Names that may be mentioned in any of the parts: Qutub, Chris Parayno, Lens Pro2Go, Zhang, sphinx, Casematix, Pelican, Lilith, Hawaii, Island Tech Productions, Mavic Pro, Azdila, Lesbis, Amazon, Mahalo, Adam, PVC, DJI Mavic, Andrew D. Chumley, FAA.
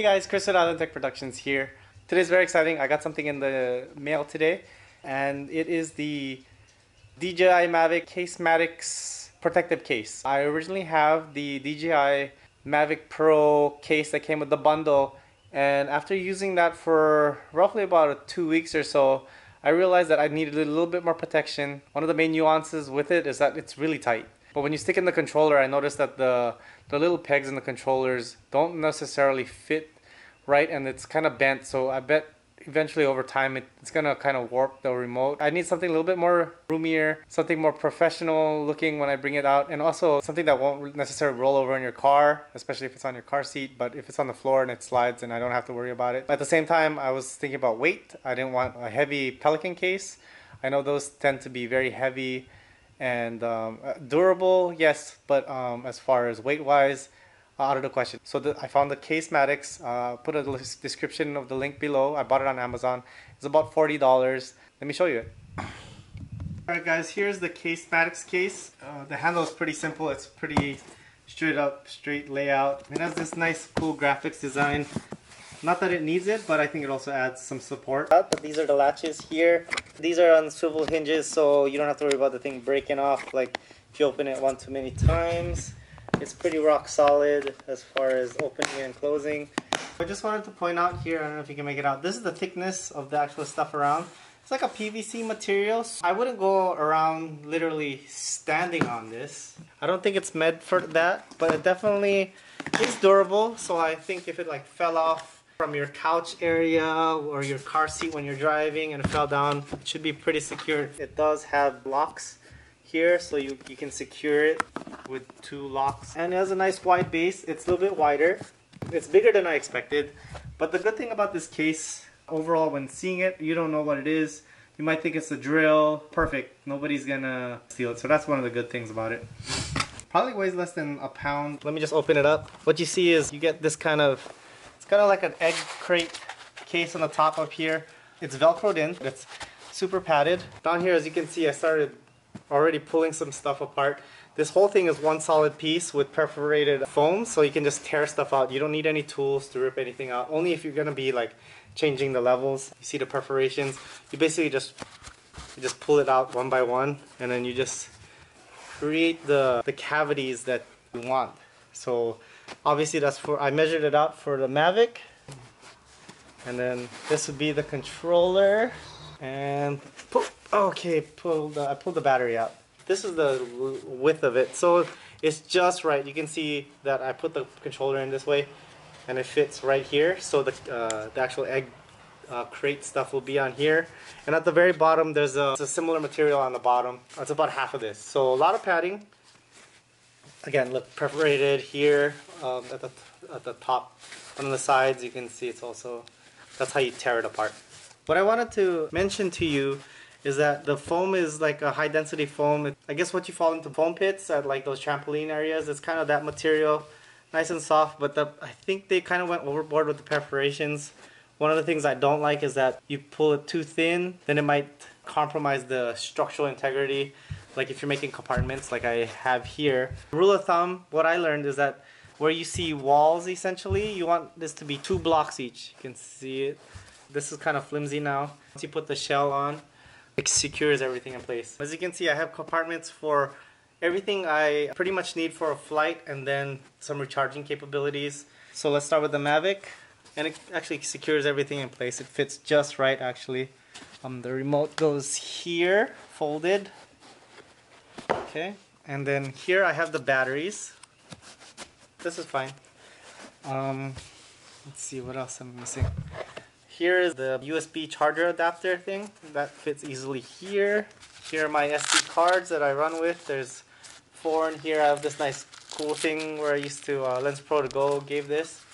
Hey guys, Chris at Island Tech Productions here. Today's very exciting. I got something in the mail today, and it is the DJI Mavic Casematix protective case. I originally have the DJI Mavic Pro case that came with the bundle, and after using that for roughly about 2 weeks or so, I realized that I needed a little bit more protection. One of the main nuances with it is that it's really tight. But when you stick in the controller, I noticed that the little pegs in the controllers don't necessarily fit right, and it's kind of bent, so I bet eventually over time it's going to kind of warp the remote. I need something a little bit more roomier, something more professional looking when I bring it out, and also something that won't necessarily roll over in your car, especially if it's on your car seat. But if it's on the floor and it slides, and I don't have to worry about it. At the same time, I was thinking about weight. I didn't want a heavy Pelican case. I know those tend to be very heavy and durable, yes, but as far as weight-wise, out of the question. So I found the Casematix, put a description of the link below. I bought it on Amazon. It's about $40. Let me show you it. Alright guys, here's the Casematix case. The handle is pretty simple. It's pretty straight up, straight layout. It has this nice, cool graphics design. Not that it needs it, but I think it also adds some support. But these are the latches here. These are on swivel hinges, so you don't have to worry about the thing breaking off, like if you open it one too many times. It's pretty rock solid as far as opening and closing. I just wanted to point out here, I don't know if you can make it out, this is the thickness of the actual stuff around. It's like a PVC material. So I wouldn't go around literally standing on this. I don't think it's meant for that, but it definitely is durable. So I think if it like fell off from your couch area or your car seat when you're driving and it fell down, it should be pretty secure. It does have locks here, so you can secure it with two locks. And it has a nice wide base. It's a little bit wider. It's bigger than I expected. But the good thing about this case, overall when seeing it, you don't know what it is. You might think it's a drill. Perfect. Nobody's gonna steal it. So that's one of the good things about it. Probably weighs less than a pound. Let me just open it up. What you see is you get this kind of like an egg crate case on the top up here. It's velcroed in, it's super padded. Down here, as you can see, I started already pulling some stuff apart. This whole thing is one solid piece with perforated foam, so you can just tear stuff out. You don't need any tools to rip anything out, only if you're gonna be like changing the levels. You see the perforations. You basically just pull it out one by one, and then you just create the cavities that you want. So obviously that's for, I measured it out for the Mavic, and then this would be the controller, and okay, I pulled the battery out. This is the width of it, so it's just right. You can see that I put the controller in this way, and it fits right here. So the actual egg crate stuff will be on here, and at the very bottom there's a similar material on the bottom. It's about half of this, so a lot of padding. Again, look, perforated here at the top. On the sides, you can see it's also, that's how you tear it apart. What I wanted to mention to you is that the foam is like a high density foam. I guess what you fall into foam pits at like those trampoline areas, it's kind of that material, nice and soft, but I think they kind of went overboard with the perforations. One of the things I don't like is that you pull it too thin, then it might compromise the structural integrity. Like if you're making compartments like I have here. Rule of thumb, what I learned is that where you see walls essentially, you want this to be 2 blocks each. You can see it. This is kind of flimsy now. Once you put the shell on, it secures everything in place. As you can see, I have compartments for everything I pretty much need for a flight, and then some recharging capabilities. So let's start with the Mavic. And it actually secures everything in place. It fits just right actually. The remote goes here, folded. Okay, and then here I have the batteries. This is fine. Let's see what else I'm missing. Here is the USB charger adapter thing. That fits easily here. Here are my SD cards that I run with. There's 4 in here. I have this nice cool thing where I used to, Lens Pro2Go gave this.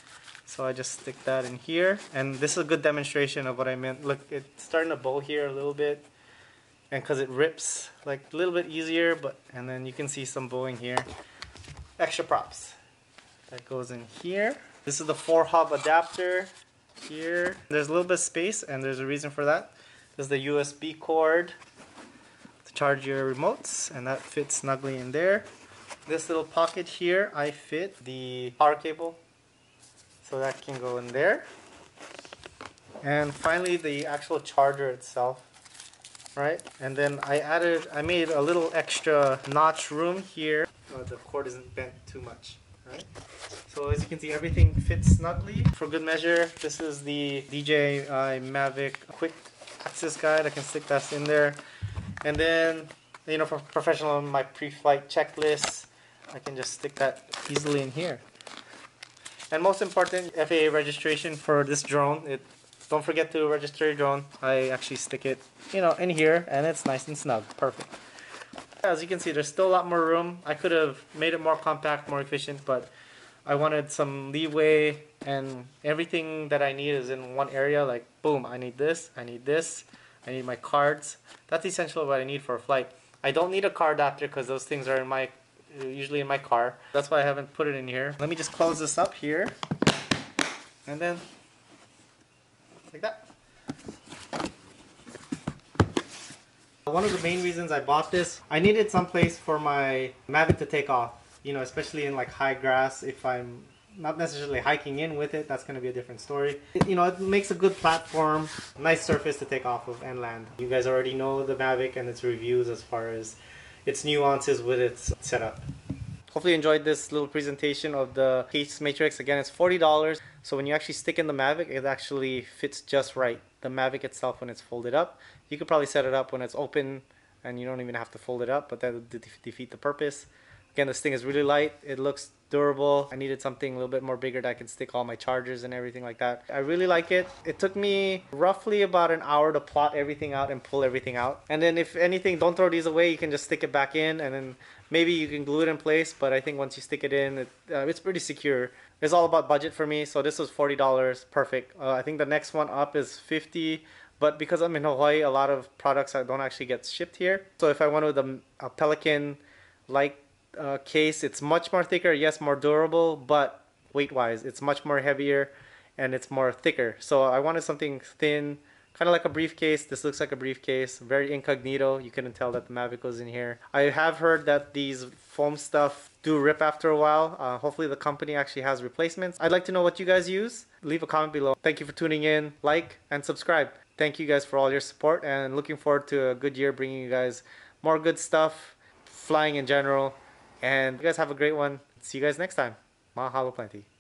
So I just stick that in here. And this is a good demonstration of what I meant. Look, it's starting to bow here a little bit. And because it rips like a little bit easier, but and then you can see some bowing here. Extra props that goes in here. This is the 4-hub adapter here. There's a little bit of space, and there's a reason for that. This is the USB cord to charge your remotes, and that fits snugly in there. This little pocket here, I fit the power cable. So that can go in there. And finally the actual charger itself, right? And then I made a little extra notch room here so the cord isn't bent too much, right? So as you can see, everything fits snugly. For good measure, this is the DJI Mavic quick access guide. I can stick that in there. And then, you know, for professional, my pre-flight checklist, I can just stick that easily in here. And most important, FAA registration for this drone. Don't forget to register your drone. I actually stick it, you know, in here, and it's nice and snug. Perfect. As you can see, there's still a lot more room. I could have made it more compact, more efficient, but I wanted some leeway, and everything that I need is in one area. Like, boom, I need this, I need this, I need my cards. That's essentially what I need for a flight. I don't need a car adapter because those things are usually in my car. That's why I haven't put it in here. Let me just close this up here, and then like that. One of the main reasons I bought this, I needed some place for my Mavic to take off. You know, especially in like high grass, if I'm not necessarily hiking in with it, that's going to be a different story. You know, it makes a good platform, nice surface to take off of and land. You guys already know the Mavic and its reviews as far as its nuances with its setup. Hopefully you enjoyed this little presentation of the Casematix. Again, it's $40. So when you actually stick in the Mavic, it actually fits just right. The Mavic itself, when it's folded up, you could probably set it up when it's open and you don't even have to fold it up, but that would defeat the purpose. Again, this thing is really light. It looks durable. I needed something a little bit more bigger that I can stick all my chargers and everything like that. I really like it. It took me roughly about an hour to plot everything out and pull everything out. And then if anything, don't throw these away. You can just stick it back in, and then maybe you can glue it in place. But I think once you stick it in, it's pretty secure. It's all about budget for me. So this was $40. Perfect. I think the next one up is $50. But because I'm in Hawaii, a lot of products don't actually get shipped here. So if I went with a Pelican like case, it's much more thicker, yes, more durable, but weight wise it's much more heavier and it's more thicker. So I wanted something thin, kind of like a briefcase. This looks like a briefcase, very incognito. You couldn't tell that the Mavic was in here. I have heard that these foam stuff do rip after a while. Hopefully the company actually has replacements. I'd like to know what you guys use. Leave a comment below. Thank you for tuning in. Like and subscribe. Thank you guys for all your support, and looking forward to a good year bringing you guys more good stuff, flying in general. And you guys have a great one. See you guys next time. Mahalo plenty.